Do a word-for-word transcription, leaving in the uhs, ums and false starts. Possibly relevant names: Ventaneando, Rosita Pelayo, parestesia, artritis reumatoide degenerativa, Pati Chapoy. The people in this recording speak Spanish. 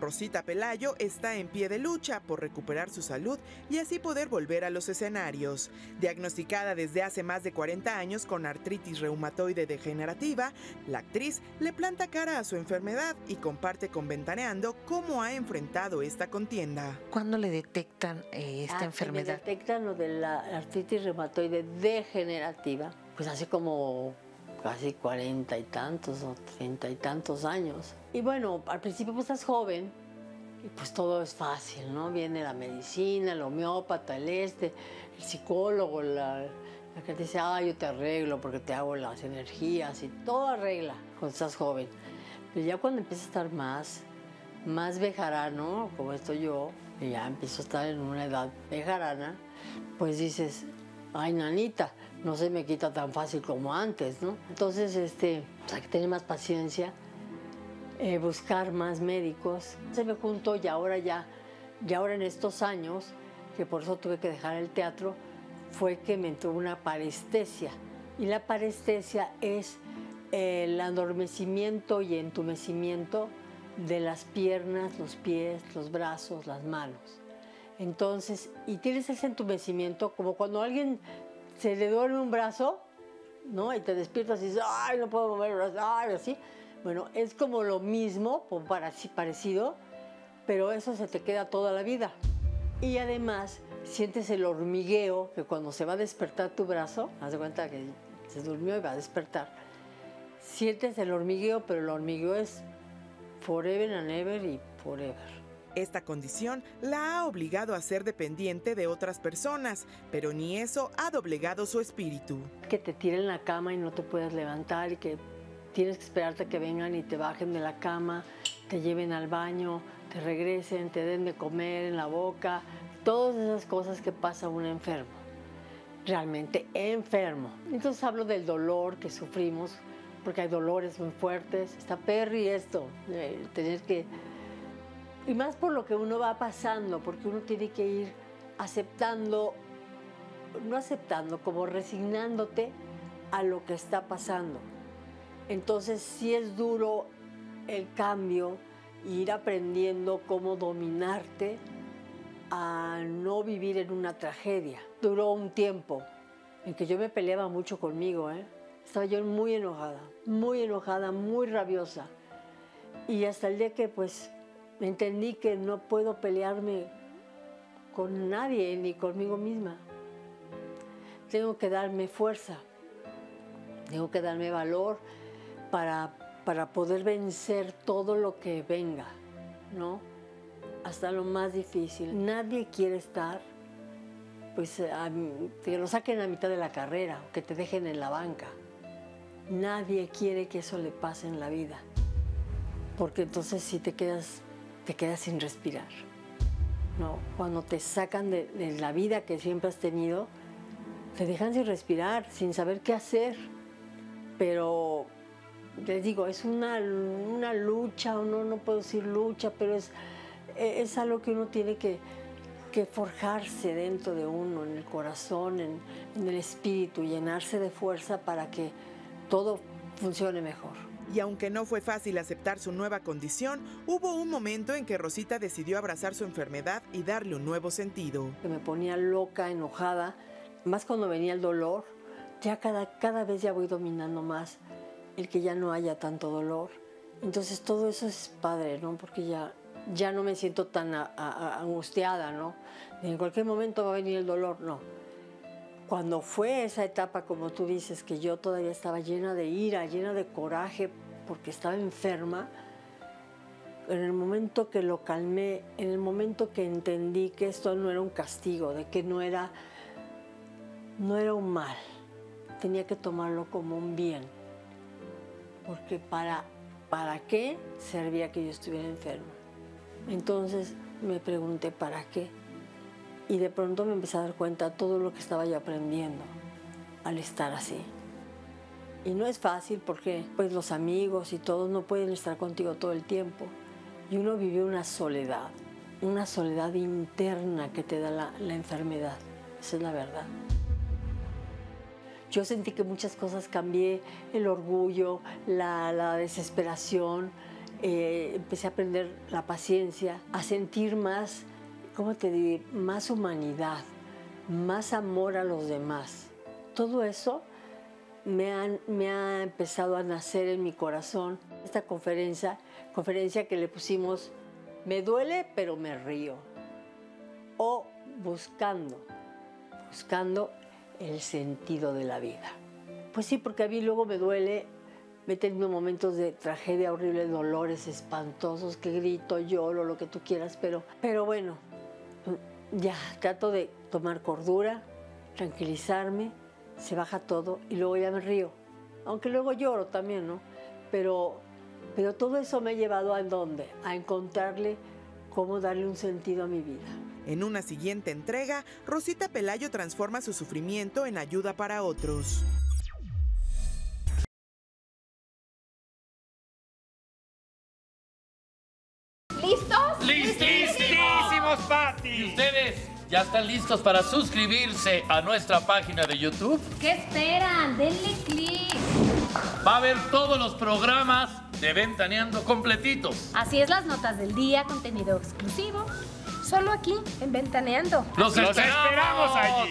Rosita Pelayo está en pie de lucha por recuperar su salud y así poder volver a los escenarios. Diagnosticada desde hace más de cuarenta años con artritis reumatoide degenerativa, la actriz le planta cara a su enfermedad y comparte con Ventaneando cómo ha enfrentado esta contienda. ¿Cuándo le detectan eh, esta ah, enfermedad? Le detectan lo de la artritis reumatoide degenerativa, pues hace como casi cuarenta y tantos o treinta y tantos años. Y bueno, al principio pues estás joven y pues todo es fácil, ¿no? Viene la medicina, el homeópata, el este, el psicólogo, la, la que te dice, ah, yo te arreglo porque te hago las energías y todo arregla cuando estás joven. Pero ya cuando empieza a estar más, más vejarano, como estoy yo, y ya empiezo a estar en una edad vejarana, pues dices, ay, nanita, no se me quita tan fácil como antes, ¿no? Entonces, este, pues hay que tener más paciencia, eh, buscar más médicos. Se me juntó y ahora ya, y ahora en estos años, que por eso tuve que dejar el teatro, fue que me entró una parestesia. Y la parestesia es el adormecimiento y entumecimiento de las piernas, los pies, los brazos, las manos. Entonces, y tienes ese entumecimiento como cuando alguien se le duerme un brazo, ¿no? Y te despiertas y dices, ¡ay, no puedo mover el brazo! ¡Ay! Así. Bueno, es como lo mismo, parecido, pero eso se te queda toda la vida. Y además, sientes el hormigueo que cuando se va a despertar tu brazo, haz de cuenta que se durmió y va a despertar, sientes el hormigueo, pero el hormigueo es forever and ever y forever. Esta condición la ha obligado a ser dependiente de otras personas, pero ni eso ha doblegado su espíritu. Que te tiren la cama y no te puedes levantar y que tienes que esperarte a que vengan y te bajen de la cama, te lleven al baño, te regresen, te den de comer en la boca, todas esas cosas que pasa un enfermo, realmente enfermo. Entonces hablo del dolor que sufrimos, porque hay dolores muy fuertes. Está perri esto, eh, tener que... Y más por lo que uno va pasando, porque uno tiene que ir aceptando, no aceptando, como resignándote a lo que está pasando. Entonces sí es duro el cambio, ir aprendiendo cómo dominarte a no vivir en una tragedia. Duró un tiempo en que yo me peleaba mucho conmigo, ¿eh? Estaba yo muy enojada, muy enojada, muy rabiosa. Y hasta el día que pues... entendí que no puedo pelearme con nadie ni conmigo misma. Tengo que darme fuerza, tengo que darme valor para, para poder vencer todo lo que venga, ¿no? Hasta lo más difícil. Nadie quiere estar, pues, a, que lo saquen a mitad de la carrera, que te dejen en la banca. Nadie quiere que eso le pase en la vida, porque entonces si te quedas... te quedas sin respirar, ¿no? Cuando te sacan de, de la vida que siempre has tenido, te dejan sin respirar, sin saber qué hacer. Pero les digo, es una, una lucha, no, no puedo decir lucha, pero es, es algo que uno tiene que, que forjarse dentro de uno, en el corazón, en, en el espíritu, llenarse de fuerza para que todo funcione mejor. Y aunque no fue fácil aceptar su nueva condición, hubo un momento en que Rosita decidió abrazar su enfermedad y darle un nuevo sentido. Me ponía loca, enojada, más cuando venía el dolor. Ya cada, cada vez ya voy dominando más el que ya no haya tanto dolor. Entonces todo eso es padre, ¿no? Porque ya, ya no me siento tan a, a, a angustiada, ¿no? En cualquier momento va a venir el dolor, no. Cuando fue esa etapa, como tú dices, que yo todavía estaba llena de ira, llena de coraje, porque estaba enferma, en el momento que lo calmé, en el momento que entendí que esto no era un castigo, de que no era, no era un mal, tenía que tomarlo como un bien, porque para, ¿para qué servía que yo estuviera enferma? Entonces me pregunté, ¿para qué? Y de pronto me empecé a dar cuenta de todo lo que estaba yo aprendiendo al estar así. Y no es fácil porque pues, los amigos y todos no pueden estar contigo todo el tiempo. Y uno vive una soledad, una soledad interna que te da la, la enfermedad. Esa es la verdad. Yo sentí que muchas cosas cambié, el orgullo, la, la desesperación, eh, empecé a aprender la paciencia, a sentir más, ¿cómo te diré?, más humanidad, más amor a los demás. Todo eso me ha, me ha empezado a nacer en mi corazón. Esta conferencia, conferencia que le pusimos "Me duele, pero me río", o buscando, buscando el sentido de la vida. Pues sí, porque a mí luego me duele, me he tenido momentos de tragedia horrible, dolores espantosos, que grito, lloro, lo que tú quieras, pero, pero bueno, ya trato de tomar cordura, tranquilizarme, se baja todo y luego ya me río. Aunque luego lloro también, ¿no? Pero, pero todo eso me ha llevado a dónde, a encontrarle cómo darle un sentido a mi vida. En una siguiente entrega, Rosita Pelayo transforma su sufrimiento en ayuda para otros. ¿Listos? ¡Listísimos, Pati! ¿Y ustedes ya están listos para suscribirse a nuestra página de YouTube? ¿Qué esperan? Denle clic. Va a haber todos los programas de Ventaneando completitos. Así es, las notas del día, contenido exclusivo. Solo aquí, en Ventaneando. ¡Los esperamos allí!